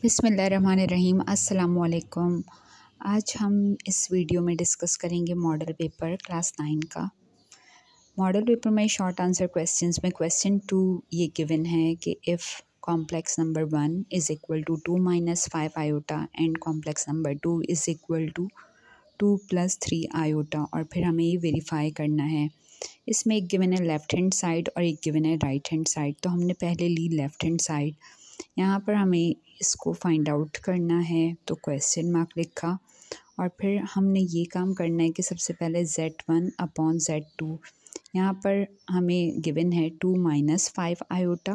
बिस्मिल्लाहिर्रहमानिर्रहीम, अस्सलामुअलैकुम। आज हम इस वीडियो में डिस्कस करेंगे मॉडल पेपर क्लास 9 का। मॉडल पेपर में शॉर्ट आंसर क्वेश्चंस में क्वेश्चन 2 ये गिवन है कि if complex number 1 is equal to 2 minus 5 iota and complex number 2 is equal to 2 plus 3 iota, और फिर हमें ये वेरीफाई करना है। इसमें एक गिवन है लेफ़्ट हैंड साइड और एक गिवन है राइट हैंड साइड। तो हमने पहले ली लेफ़्ट हैंड साइड, यहाँ पर हमें इसको फाइंड आउट करना है तो क्वेश्चन मार्क लिखा, और फिर हमने ये काम करना है कि सबसे पहले Z1 अपॉन Z2, यहाँ पर हमें गिवन है 2 माइनस 5 आयोटा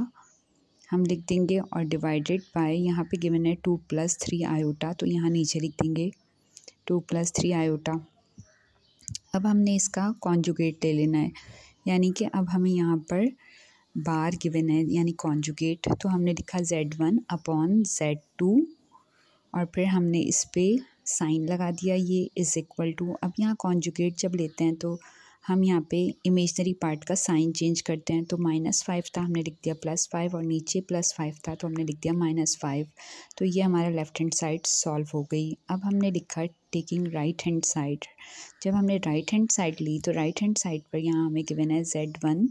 हम लिख देंगे, और डिवाइडेड बाय यहाँ पे गिवन है 2 प्लस 3 आयोटा, तो यहाँ नीचे लिख देंगे 2 प्लस 3 आयोटा। अब हमने इसका कॉन्जुगेट ले लेना है, यानी कि अब हमें यहाँ पर बार गिवन है यानी कॉन्जुगेट, तो हमने लिखा Z1 अपॉन Z2 और फिर हमने इस पर साइन लगा दिया, ये इज़ इक्वल टू। अब यहाँ कॉन्जुगेट जब लेते हैं तो हम यहाँ पे इमेजनरी पार्ट का साइन चेंज करते हैं, तो माइनस 5 था हमने लिख दिया प्लस 5, और नीचे प्लस 5 था तो हमने लिख दिया माइनस 5। तो ये हमारा लेफ़्ट हैंड साइड सॉल्व हो गई। अब हमने लिखा टेकिंग राइट हैंड साइड। जब हमने राइट हैंड साइड ली तो राइट हैंड साइड पर यहाँ हमें गिवन है Z1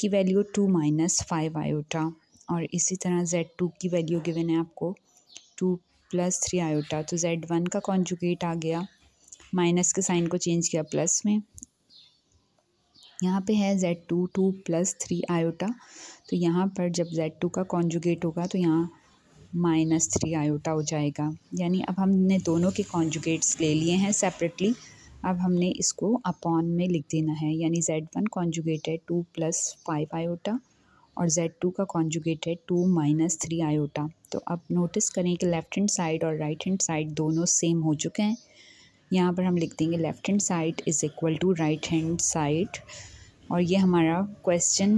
की वैल्यू 2 माइनस 5 आयोटा, और इसी तरह Z2 की वैल्यू गिवन है आपको 2 प्लस 3 आयोटा। तो Z1 का कॉन्जुगेट आ गया, माइनस के साइन को चेंज किया प्लस में, यहाँ पे है Z2 2 प्लस 3 आयोटा, तो यहाँ पर जब Z2 का कॉन्जुगेट होगा तो यहाँ माइनस 3 आयोटा हो जाएगा। यानी अब हमने दोनों के कॉन्जुगेट्स ले लिए हैं सेपरेटली, अब हमने इसको अपॉन में लिख देना है, यानी Z1 कॉन्जुगेट है 2 प्लस 5 आयोटा और Z2 का कॉन्जुगेट है 2 माइनस 3 आयोटा। तो अब नोटिस करें कि लेफ़्ट हैंड साइड और राइट हैंड साइड दोनों सेम हो चुके हैं, यहाँ पर हम लिख देंगे left hand side is equal to right hand side, और ये हमारा क्वेश्चन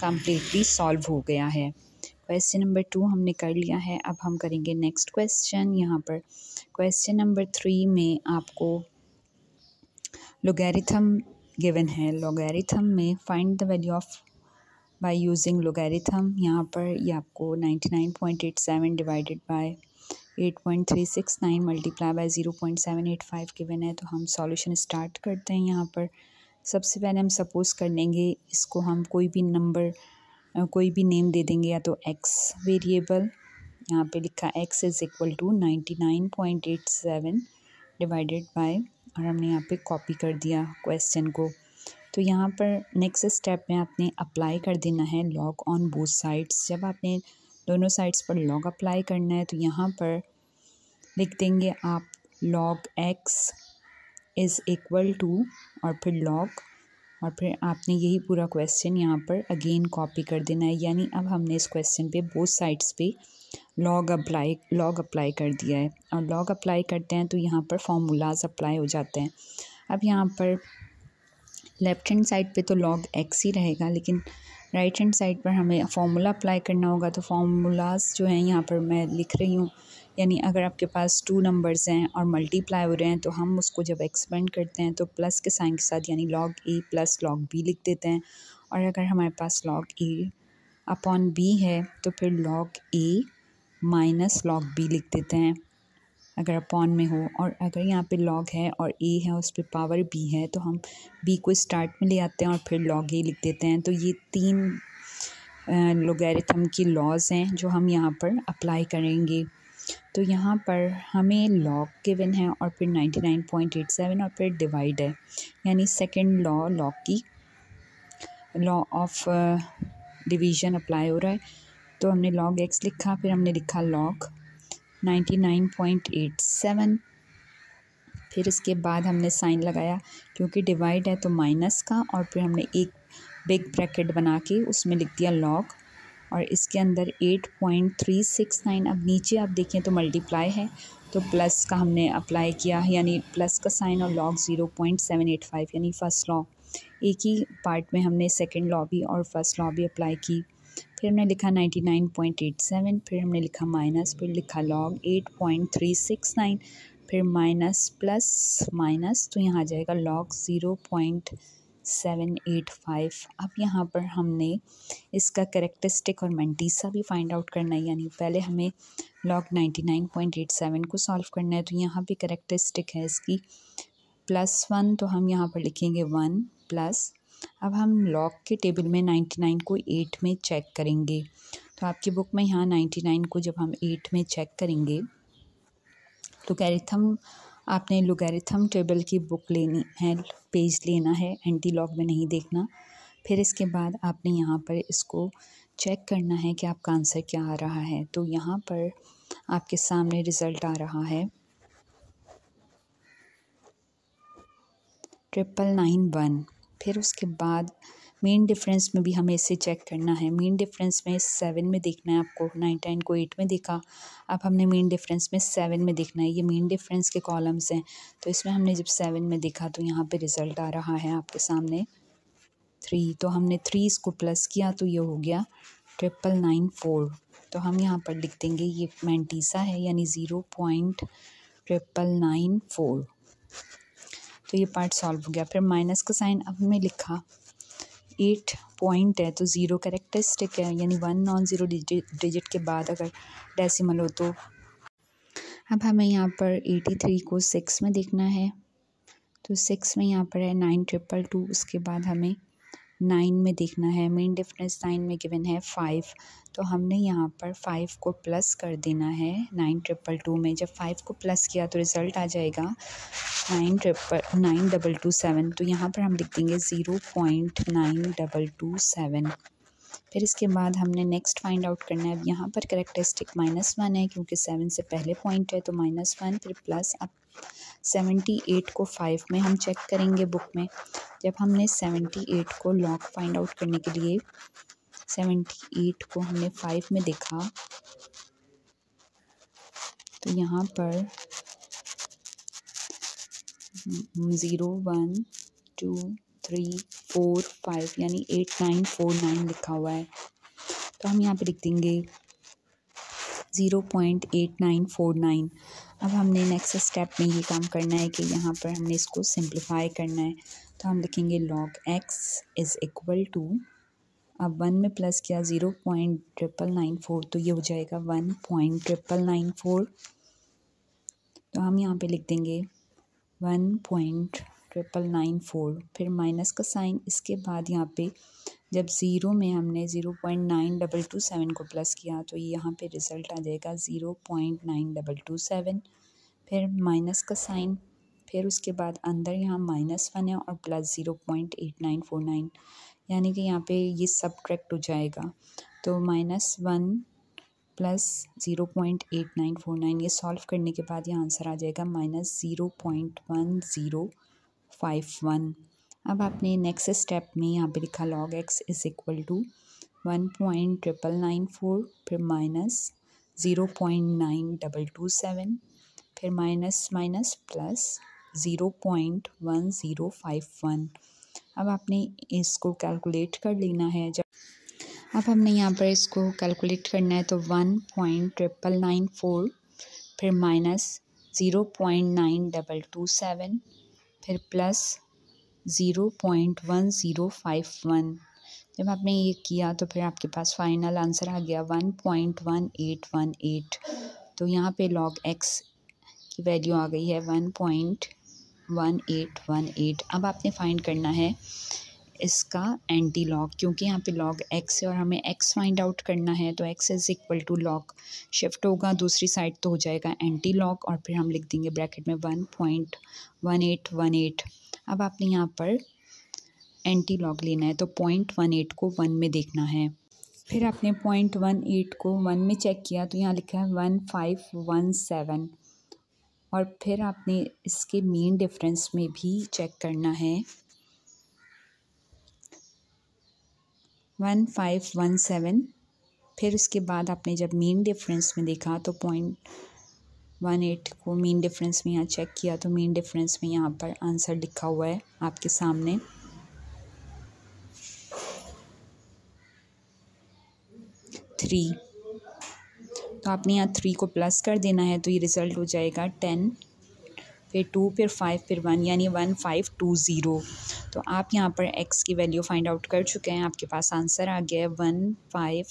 कम्प्लीटली सॉल्व हो गया है। क्वेश्चन नंबर 2 हमने कर लिया है, अब हम करेंगे नेक्स्ट क्वेश्चन। यहाँ पर क्वेश्चन नंबर 3 में आपको लोगैरिथम गिवन है, लोगैरिथम में find the value of by using logarithm. यहाँ पर ये आपको 99.87 divided by 8.369 multiply by 0.785 given है। तो हम सॉल्यूशन स्टार्ट करते हैं। यहाँ पर सबसे पहले हम सपोज़ कर लेंगे, इसको हम कोई भी नंबर कोई भी नेम दे देंगे, या तो x वेरिएबल, यहाँ पे लिखा x is equal to 99.87 divided by, और हमने यहाँ पे कॉपी कर दिया क्वेश्चन को। तो यहाँ पर नेक्स्ट स्टेप में आपने अप्लाई कर देना है लॉग ऑन बोथ साइड्स। जब आपने दोनों साइड्स पर लॉग अप्लाई करना है तो यहाँ पर लिख देंगे आप log x is equal to, और फिर लॉग, और फिर आपने यही पूरा क्वेश्चन यहाँ पर अगेन कॉपी कर देना है। यानी अब हमने इस क्वेश्चन पे बोथ साइड्स पे लॉग अप्लाई कर दिया है, और लॉग अप्लाई करते हैं तो यहाँ पर फॉर्मूलाज अप्लाई हो जाते हैं। अब यहाँ पर लेफ़्ट हैंड साइड पे तो लॉग एक्स ही रहेगा, लेकिन राइट हैंड साइड पर हमें फार्मूला अप्लाई करना होगा। तो फार्मूलाज जो हैं यहाँ पर मैं लिख रही हूँ, यानी अगर आपके पास 2 नंबर्स हैं और मल्टीप्लाई हो रहे हैं तो हम उसको जब एक्सपेंड करते हैं तो प्लस के साइन के साथ, यानी लॉग ए प्लस लॉग बी लिख देते हैं, और अगर हमारे पास लॉग ए अपॉन बी है तो फिर लॉग ए माइनस लॉग बी लिख देते हैं अगर अपॉन में हो, और अगर यहाँ पे लॉग है और ए है उस पर पावर बी है तो हम बी को स्टार्ट में ले आते हैं और फिर लॉग ए लिख देते हैं। तो ये 3 लोगैरिथम की लॉज हैं जो हम यहाँ पर अप्लाई करेंगे। तो यहाँ पर हमें लॉग गिवन है और फिर 99.87 और फिर डिवाइड है, यानी second law law of division apply हो रहा है। तो हमने लॉग एक्स लिखा, फिर हमने लिखा लॉग 99.87, फिर इसके बाद हमने साइन लगाया क्योंकि डिवाइड है तो माइनस का, और फिर हमने एक बिग ब्रैकेट बना के उसमें लिख दिया लॉग, और इसके अंदर 8.369। अब नीचे आप देखें तो मल्टीप्लाई है तो प्लस का हमने अप्लाई किया, यानी प्लस का साइन, और लॉग 0.785, यानी फर्स्ट लॉ। एक ही पार्ट में हमने सेकंड लॉ भी और फर्स्ट लॉ भी अप्लाई की। फिर हमने लिखा 99.87, फिर हमने लिखा माइनस, फिर लिखा लॉग 8.369, फिर माइनस प्लस माइनस, तो यहाँ आ जाएगा लॉग 0.785। अब यहाँ पर हमने इसका कैरेक्टरिस्टिक और मेंटीसा भी फाइंड आउट करना है, यानी पहले हमें लॉग 99.87 को सॉल्व करना है। तो यहाँ पे करैक्टरिस्टिक है इसकी +1, तो हम यहाँ पर लिखेंगे 1 प्लस। अब हम लॉग के टेबल में 99 को 8 में चेक करेंगे। तो आपकी बुक में यहाँ 99 को जब हम 8 में चेक करेंगे, लोगैरिथम, आपने लोगैरिथम टेबल की बुक लेनी है, पेज लेना है, एंटी लॉग में नहीं देखना। फिर इसके बाद आपने यहाँ पर इसको चेक करना है कि आपका आंसर क्या आ रहा है। तो यहाँ पर आपके सामने रिज़ल्ट आ रहा है 9991। फिर उसके बाद मेन डिफरेंस में भी हमें इसे चेक करना है। मेन डिफरेंस में 7 में देखना है आपको, 99 को 8 में देखा, अब हमने मेन डिफरेंस में 7 में देखना है। ये मेन डिफरेंस के कॉलम्स हैं, तो इसमें हमने जब 7 में देखा तो यहाँ पे रिज़ल्ट आ रहा है आपके सामने 3। तो हमने 3 इसको प्लस किया तो ये हो गया 9994। तो हम यहाँ पर लिख देंगे ये मैंटीसा है, यानी 0.9994। तो ये पार्ट सॉल्व हो गया। फिर माइनस का साइन, अब हमने लिखा 8 पॉइंट है तो 0 कैरेक्टरिस्टिक है, यानी 1 नॉन ज़ीरो डिजिट के बाद अगर डेसिमल हो। तो अब हमें यहाँ पर 83 को 6 में देखना है, तो 6 में यहाँ पर है 9222। उसके बाद हमें 9 में देखना है, मेन डिफरेंस 9 में गिवन है 5, तो हमने यहाँ पर 5 को प्लस कर देना है 9222 में। जब 5 को प्लस किया तो रिज़ल्ट आ जाएगा 92227। तो यहाँ पर हम लिख देंगे 0.9227। फिर इसके बाद हमने नेक्स्ट फाइंड आउट करना है। अब यहाँ पर करैक्टरिस्टिक -1 है क्योंकि 7 से पहले पॉइंट है, तो -1 फिर प्लस। अब 78 को 5 में हम चेक करेंगे बुक में। जब हमने 78 को लॉग फाइंड आउट करने के लिए 78 को हमने 5 में देखा तो यहाँ पर 0 1 2 3 4 5 यानी 8949 लिखा हुआ है। तो हम यहाँ पे लिख देंगे 0.8949। अब हमने नेक्स्ट स्टेप में ये काम करना है कि यहाँ पर हमने इसको सिंप्लीफाई करना है। तो हम लिखेंगे log x is equal to, अब 1 में प्लस किया 0.9994, तो ये हो जाएगा 1.9994। तो हम यहाँ पे लिख देंगे 1.9994। फिर माइनस का साइन, इसके बाद यहाँ पे जब 0 में हमने 0.9227 को प्लस किया तो यहाँ पे रिज़ल्ट आ जाएगा 0.9227। फिर माइनस का साइन, फिर उसके बाद अंदर यहाँ -1 है और प्लस 0.8949, यानी कि यहाँ पे ये सब्ट्रैक्ट हो जाएगा। तो -1 प्लस 0.8949, ये सॉल्व करने के बाद यहाँ आंसर आ जाएगा -0.1051। अब आपने नेक्स्ट स्टेप में यहाँ पे लिखा log x is equal to 1.9994 फिर माइनस 0.9227 फिर माइनस माइनस प्लस 0.1051। अब आपने इसको कैलकुलेट कर लेना है। जब अब हमने यहाँ पर इसको कैलकुलेट करना है तो 1.9994 फिर माइनस 0.9227 फिर प्लस 0.1051। जब आपने ये किया तो फिर आपके पास फाइनल आंसर आ गया 1.1818। तो यहाँ पे log x की वैल्यू आ गई है 1.1818। अब आपने फाइंड करना है इसका एंटी लॉग, क्योंकि यहाँ पे log x है और हमें x फाइंड आउट करना है। तो x is equal to log shift होगा दूसरी साइड तो हो जाएगा एंटी लॉग, और फिर हम लिख देंगे ब्रैकेट में 1.1818। अब आपने यहाँ पर एंटी लॉग लेना है तो 0.18 को 1 में देखना है। फिर आपने 0.18 को 1 में चेक किया तो यहाँ लिखा है 1517, और फिर आपने इसके मेन डिफरेंस में भी चेक करना है 1517। फिर उसके बाद आपने जब मेन डिफरेंस में देखा तो 0.18 को मेन डिफरेंस में यहाँ चेक किया तो मेन डिफरेंस में यहाँ पर आंसर लिखा हुआ है आपके सामने। तो आपने यहाँ 3 को प्लस कर देना है तो ये रिज़ल्ट हो जाएगा 10 फिर 2 फिर 5 फिर 1 यानी 1520। तो आप यहाँ पर x की वैल्यू फाइंड आउट कर चुके हैं, आपके पास आंसर आ गया है 1520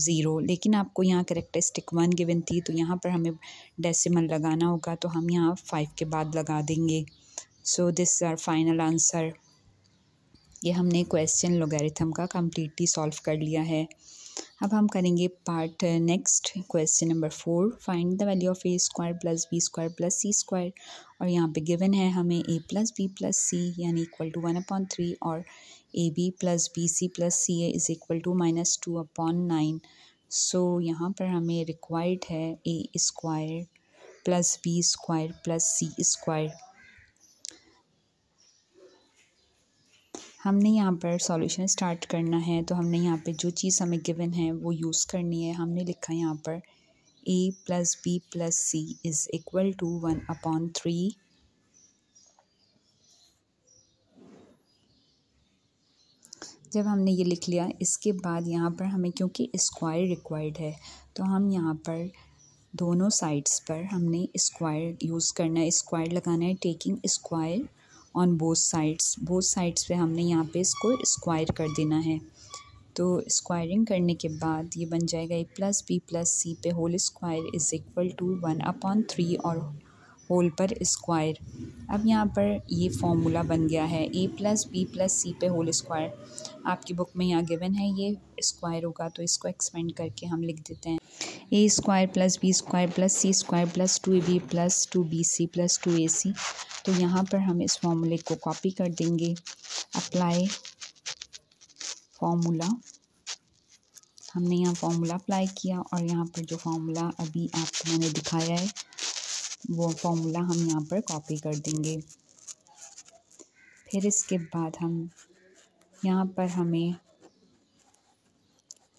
ज़ीरो, लेकिन आपको यहाँ करेक्टरिस्टिक 1 गिवन थी तो यहाँ पर हमें डेसिमल लगाना होगा, तो हम यहाँ 5 के बाद लगा देंगे। So this are final answer. ये हमने क्वेश्चन लोगरिथम का कम्प्लीटली सॉल्व कर लिया है। अब हम करेंगे part next, question number 4, find the value of A square plus B square plus C square. और यहाँ पे गिवन है हमें ए प्लस बी प्लस सी यानी इक्वल टू 1/3 और A B plus B C plus C A is equal to -2/9। So यहाँ पर हमें रिक्वायर्ड है ए square plus B square plus सी स्क्वायर। हमने यहाँ पर सॉल्यूशन स्टार्ट करना है, तो हमने यहाँ पे जो चीज़ हमें गिवन है वो यूज़ करनी है। हमने लिखा यहाँ पर a plus B plus c is equal to 1/3 जब हमने ये लिख लिया, इसके बाद यहाँ पर हमें क्योंकि स्क्वायर रिक्वायर्ड है तो हम यहाँ पर दोनों साइड्स पर हमने स्क्वायर यूज़ करना है, स्क्वायर लगाना है, taking square on both sides. Both sides पे हमने यहाँ पे इसको स्क्वायर कर देना है। तो स्क्वायरिंग करने के बाद ये बन जाएगा a plus B plus c पे whole square is equal to 1/3 और होल पर स्क्वायर। अब यहाँ पर ये फॉर्मूला बन गया है a plus B plus c पे होल स्क्वायर। आपकी बुक में यहाँ गिवन है ये स्क्वायर होगा, तो इसको एक्सपेंड करके हम लिख देते हैं a square plus B square plus C square plus 2ab plus 2bc plus 2ac। तो यहाँ पर हम इस फॉर्मूले को कॉपी कर देंगे, अप्लाई फार्मूला। हमने यहाँ फार्मूला अप्लाई किया और यहाँ पर जो फार्मूला अभी आपको मैंने दिखाया है वो फार्मूला हम यहाँ पर कॉपी कर देंगे। फिर इसके बाद हम यहाँ पर हमें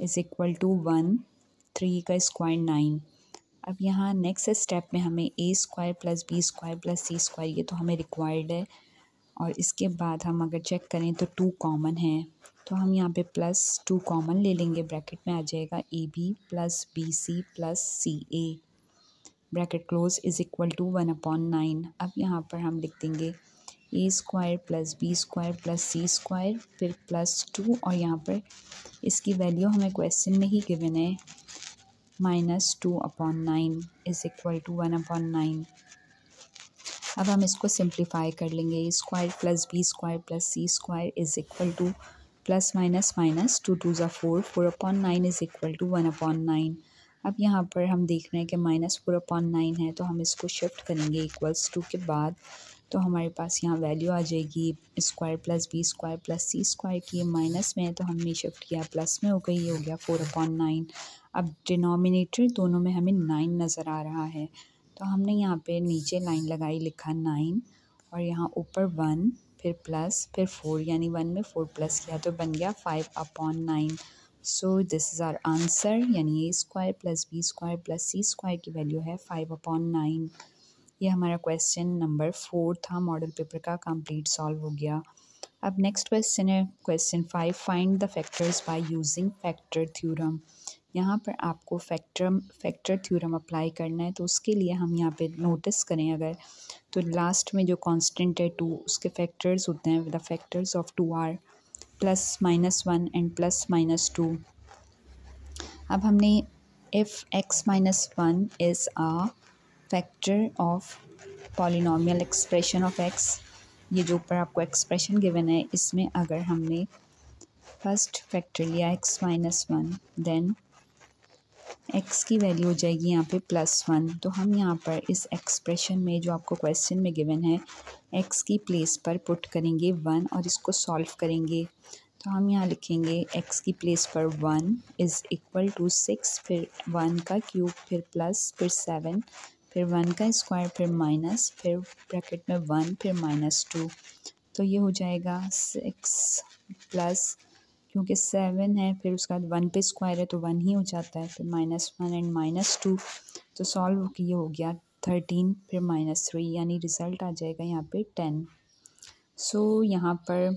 इज़ इक्वल टू 1/3 का स्क्वायर 9। अब यहाँ नेक्स्ट स्टेप में हमें a square plus B square plus C square ये तो हमें रिक्वायर्ड है, और इसके बाद हम अगर चेक करें तो 2 कॉमन हैं, तो हम यहाँ पे प्लस 2 कॉमन ले लेंगे। ब्रैकेट में आ जाएगा a B plus B C plus C a bracket close is equal to 1/9। अब यहाँ पर हम लिख देंगे a square plus B square plus C square फिर प्लस 2 और यहाँ पर इसकी वैल्यू हमें क्वेश्चन में ही गिवन है -2/9 इज़ इक्वल टू 1/9। अब हम इसको सिंप्लीफाई कर लेंगे a square plus B square plus C square is equal to plus minus minus 2 × 4 4/9 is equal to 1/9। अब यहाँ पर हम देख रहे हैं कि -4/9 है, तो हम इसको शिफ्ट करेंगे इक्वल्स टू के बाद, तो हमारे पास यहाँ वैल्यू आ जाएगी square plus B square plus सी स्क्वायर की। माइनस में है तो हमने शिफ्ट किया प्लस में, हो गई ये हो गया 4/9। अब डिनोमिनेटर दोनों में हमें 9 नज़र आ रहा है, तो हमने यहाँ पे नीचे लाइन लगाई, लिखा 9 और यहाँ ऊपर 1 फिर प्लस फिर 4 यानी 1 में 4 प्लस किया तो बन गया 5/9। So this is our answer, यानी a square plus B square plus C square की वैल्यू है 5/9। ये हमारा क्वेश्चन नंबर 4 था मॉडल पेपर का, कंप्लीट सॉल्व हो गया। अब नेक्स्ट क्वेश्चन है question 5, find the factors by using factor theorem. यहाँ पर आपको फैक्टर थ्योरम अप्लाई करना है, तो उसके लिए हम यहाँ पे नोटिस करें अगर, तो लास्ट में जो कांस्टेंट है 2 उसके फैक्टर्स होते हैं the factors of 2 are +−1 and +−2। अब हमने if x-1 is a factor of polynomial expression of x, ये जो ऊपर आपको एक्सप्रेशन गिवन है इसमें अगर हमने फर्स्ट फैक्टर लिया x-1 देन x की वैल्यू हो जाएगी यहाँ पे +1, तो हम यहाँ पर इस एक्सप्रेशन में जो आपको क्वेश्चन में गिवन है x की प्लेस पर पुट करेंगे 1 और इसको सॉल्व करेंगे। तो हम यहाँ लिखेंगे x की प्लेस पर 1 इज़ इक्वल टू 6 फिर 1 का क्यूब फिर प्लस फिर 7 फिर 1 का स्क्वायर फिर माइनस फिर ब्रैकेट में 1 फिर -2। तो ये हो जाएगा 6 प्लस क्योंकि 7 है फिर उसका 1 पे स्क्वायर है तो 1 ही हो जाता है फिर -1 एंड -2, तो सॉल्व ये हो गया 13 फिर -3 यानी रिज़ल्ट आ जाएगा यहाँ पे 10। सो यहाँ पर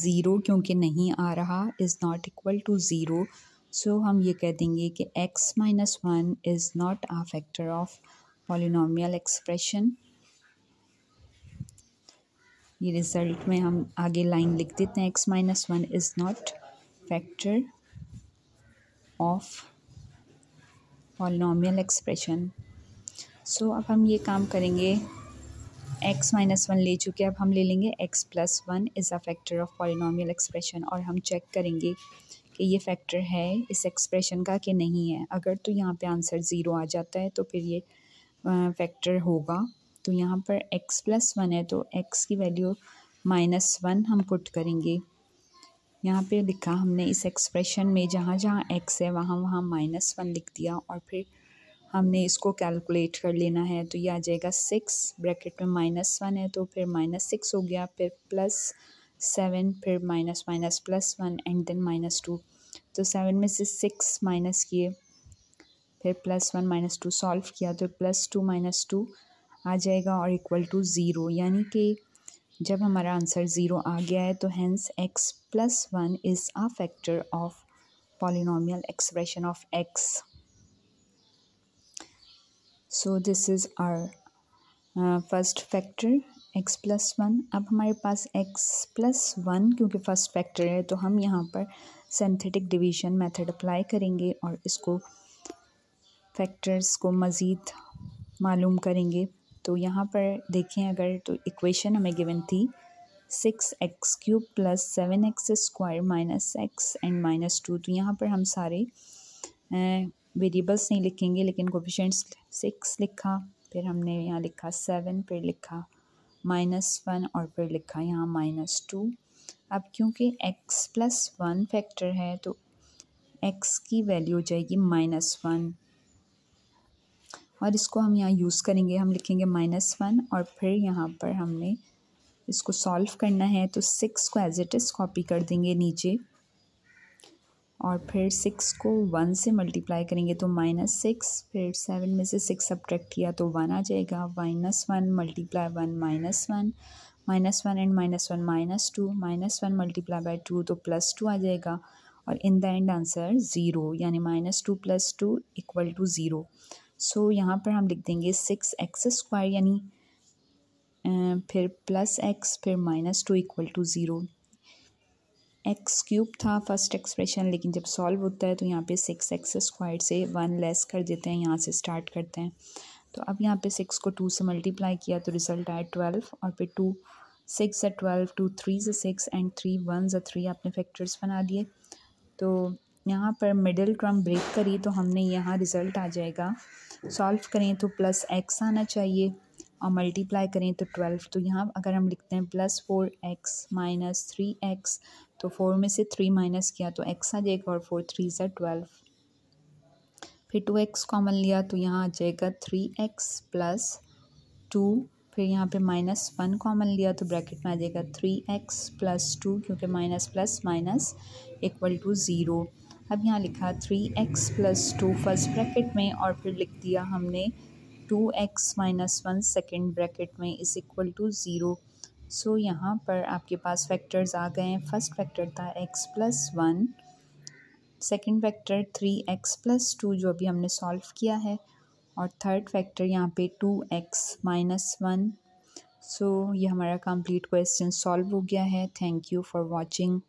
0 क्योंकि नहीं आ रहा is not equal to 0, so हम ये कह देंगे कि x-1 is not a factor of polynomial expression. ये रिज़ल्ट में हम आगे लाइन लिख देते हैं x-1 is not factor of polynomial expression. So अब हम ये काम करेंगे, एक्स माइनस वन ले चुके, अब हम ले लेंगे x plus one is a factor of polynomial expression और हम चेक करेंगे कि ये फैक्टर है इस एक्सप्रेशन का कि नहीं है। अगर तो यहाँ पे आंसर ज़ीरो आ जाता है तो फिर ये फैक्टर होगा। तो यहाँ पर x प्लस वन है तो x की वैल्यू माइनस वन हम पुट करेंगे। यहाँ पे लिखा हमने इस एक्सप्रेशन में जहाँ जहाँ x है वहाँ वहाँ माइनस वन लिख दिया और फिर हमने इसको कैलकुलेट कर लेना है। तो यह आ जाएगा सिक्स, ब्रैकेट में माइनस वन है तो फिर माइनस सिक्स हो गया, फिर प्लस सेवन, फिर minus minus plus one and then minus two. तो सेवन में से सिक्स माइनस किए, फिर plus one minus two, solve किया तो प्लस टू माइनस टू आ जाएगा और इक्वल टू ज़ीरो। यानी कि जब हमारा आंसर ज़ीरो आ गया है तो hence x plus one is a factor of polynomial expression of x. So this is our first factor x plus one. अब हमारे पास एक्स प्लस वन क्योंकि फ़र्स्ट फैक्टर है तो हम यहाँ पर सिंथेटिक डिवीजन मेथड अप्लाई करेंगे और इसको फैक्टर्स को मज़ीद मालूम करेंगे। तो यहाँ पर देखें अगर तो इक्वेशन हमें गिवन थी six x cube plus seven x square minus x and minus two. तो यहाँ पर हम सारे वेरिएबल्स नहीं लिखेंगे लेकिन कोफिशिएंट्स सिक्स लिखा, फिर हमने यहाँ लिखा सेवन, फिर लिखा माइनस वन और फिर लिखा यहाँ माइनस टू। अब क्योंकि एक्स प्लस वन फैक्टर है तो एक्स की वैल्यू हो जाएगी माइनस वन और इसको हम यहाँ यूज़ करेंगे। हम लिखेंगे माइनस वन और फिर यहाँ पर हमने इसको सॉल्व करना है तो सिक्स को एज इट इज़ कॉपी कर देंगे नीचे और फिर सिक्स को वन से मल्टीप्लाई करेंगे तो माइनस सिक्स, फिर सेवन में से सिक्स सब्ट्रैक्ट किया तो वन आ जाएगा, minus one multiply one minus one, minus one and minus one minus two, minus one multiply by two तो प्लस टू आ जाएगा और in the end answer zero यानी minus two plus two equal to zero. सो यहाँ पर हम लिख देंगे सिक्स एक्स स्क्वायर यानी फिर प्लस एक्स फिर minus two equal to zero. X cube था फर्स्ट एक्सप्रेशन लेकिन जब सॉल्व होता है तो यहाँ पे सिक्स एक्स स्क्वायर से वन लेस कर देते हैं, यहाँ से स्टार्ट करते हैं। तो अब यहाँ पे सिक्स को टू से मल्टीप्लाई किया तो रिज़ल्ट आया ट्वेल्व और फिर टू सिक्स ज़ा ट्वेल्व, टू थ्री ज़ा सिक्स एंड थ्री वन ज़ा थ्री। आपने फैक्टर्स बना दिए तो यहाँ पर मिडिल टर्म ब्रेक करी तो हमने यहाँ रिज़ल्ट आ जाएगा, सॉल्व करें तो प्लस एक्स आना चाहिए और मल्टीप्लाई करें तो ट्वेल्व। तो यहाँ अगर हम लिखते हैं plus four x minus three x तो फोर में से थ्री माइनस किया तो एक्स आ जाएगा और फोर थ्री ज़ा ट्वेल्व, फिर टू एक्स कॉमन लिया तो यहाँ आ जाएगा थ्री एक्स प्लस टू, फिर यहाँ पे माइनस वन कॉमन लिया तो ब्रैकेट में आ जाएगा थ्री एक्स प्लस टू क्योंकि minus plus minus equal to zero. अब यहाँ लिखा three x plus two first bracket में और फिर लिख दिया हमने two x minus one second bracket में इज़ इक्वल टू ज़ीरो। सो यहाँ पर आपके पास फैक्टर्स आ गए हैं। फर्स्ट फैक्टर था x plus one, second factor three x plus two जो अभी हमने सॉल्व किया है और थर्ड फैक्टर यहाँ पे टू एक्स माइनस वन। सो ये हमारा कंप्लीट क्वेश्चन सॉल्व हो गया है। Thank you for watching.